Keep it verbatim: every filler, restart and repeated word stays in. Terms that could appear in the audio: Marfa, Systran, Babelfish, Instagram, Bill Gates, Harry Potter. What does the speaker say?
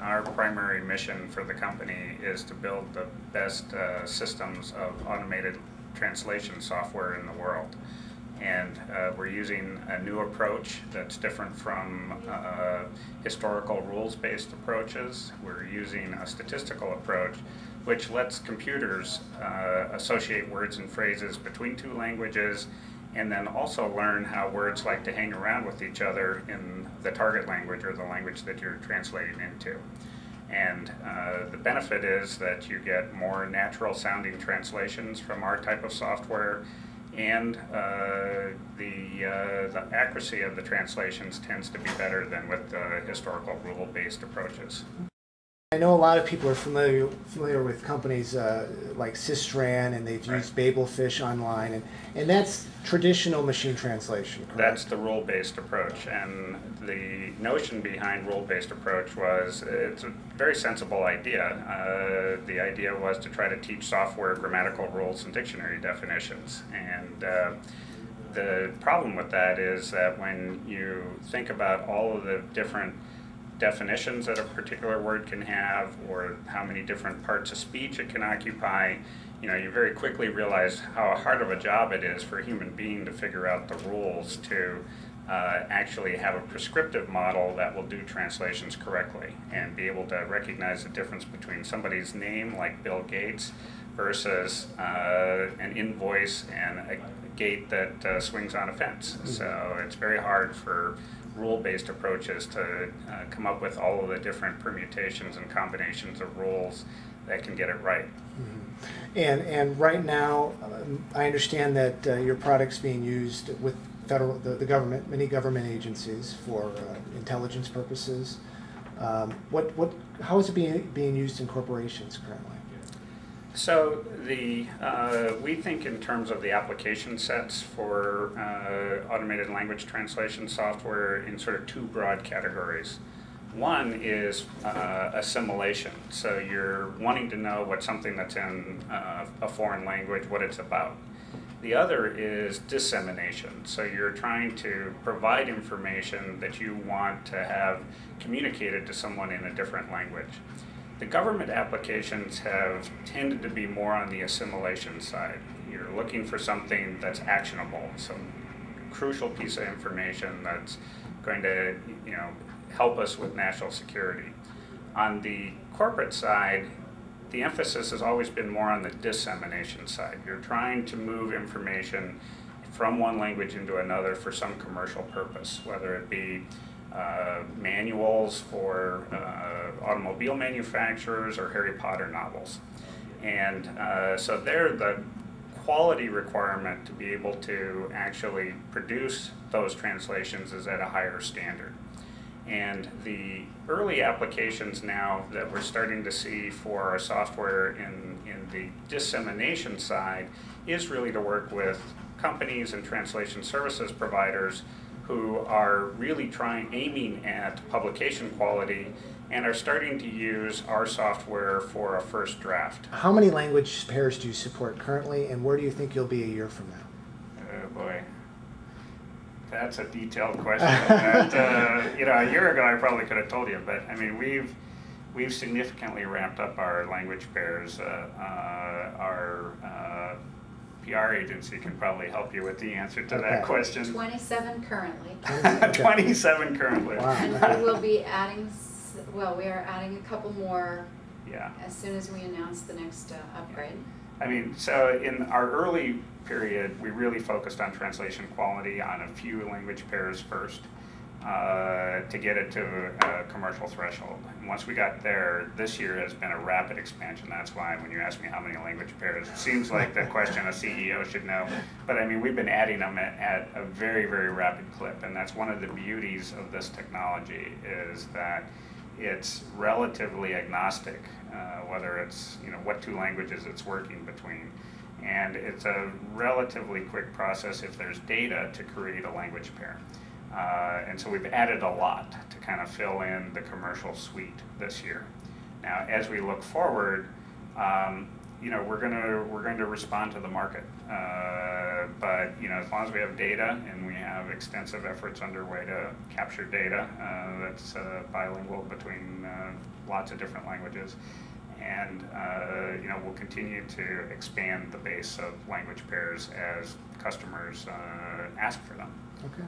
Our primary mission for the company is to build the best uh, systems of automated translation software in the world. And uh, we're using a new approach that's different from uh, historical rules-based approaches. We're using a statistical approach which lets computers uh, associate words and phrases between two languages, and then also learn how words like to hang around with each other in the target language or the language that you're translating into. And uh, the benefit is that you get more natural sounding translations from our type of software, and uh, the, uh, the accuracy of the translations tends to be better than with the historical rule-based approaches. I know a lot of people are familiar familiar with companies uh, like Systran, and they've used right. Babelfish online, and, and that's traditional machine translation, correct? That's the rule-based approach, and the notion behind rule-based approach was it's a very sensible idea. Uh, the idea was to try to teach software grammatical rules and dictionary definitions, and uh, the problem with that is that when you think about all of the different definitions that a particular word can have, or how many different parts of speech it can occupy, you know, you very quickly realize how hard of a job it is for a human being to figure out the rules to uh, actually have a prescriptive model that will do translations correctly and be able to recognize the difference between somebody's name, like Bill Gates, versus uh, an invoice and a gate that uh, swings on a fence. So it's very hard for rule-based approaches to uh, come up with all of the different permutations and combinations of rules that can get it right. Mm-hmm. And and right now, um, I understand that uh, your product's being used with federal the, the government, many government agencies for uh, intelligence purposes. Um, what what how is it being being used in corporations currently? So the, uh, we think in terms of the application sets for uh, automated language translation software in sort of two broad categories. One is uh, assimilation. So you're wanting to know what something that's in uh, a foreign language, what it's about. The other is dissemination. So you're trying to provide information that you want to have communicated to someone in a different language. The government applications have tended to be more on the assimilation side. You're looking for something that's actionable, some crucial piece of information that's going to, you know, help us with national security. On the corporate side, the emphasis has always been more on the dissemination side. You're trying to move information from one language into another for some commercial purpose, whether it be Uh, manuals for uh, automobile manufacturers or Harry Potter novels. And uh, so there, the quality requirement to be able to actually produce those translations is at a higher standard. And the early applications now that we're starting to see for our software in, in the dissemination side is really to work with companies and translation services providers who are really trying, aiming at publication quality, and are starting to use our software for a first draft. How many language pairs do you support currently, and where do you think you'll be a year from now? Oh boy, that's a detailed question. that, uh, you know, a year ago I probably could have told you, but I mean, we've we've significantly ramped up our language pairs. Uh, uh, our uh, P R agency can probably help you with the answer to okay. that question. twenty-seven currently. twenty-seven currently. Wow. And we will be adding, well, we are adding a couple more yeah. as soon as we announce the next uh, upgrade. I mean, so in our early period, we really focused on translation quality on a few language pairs first uh, to get it to a commercial threshold. And once we got there, this year has been a rapid expansion. That's why when you ask me how many language pairs, it seems like the question a C E O should know. But I mean, we've been adding them at, at a very, very rapid clip. And that's one of the beauties of this technology is that it's relatively agnostic, uh, whether it's, you know, what two languages it's working between. And it's a relatively quick process if there's data to create a language pair. Uh, and so we've added a lot to kind of fill in the commercial suite this year. Now, as we look forward, um, you know, we're going to we're going to respond to the market. Uh, but you know, as long as we have data, and we have extensive efforts underway to capture data uh, that's uh, bilingual between uh, lots of different languages. And uh, you know, we'll continue to expand the base of language pairs as customers uh, ask for them. Okay.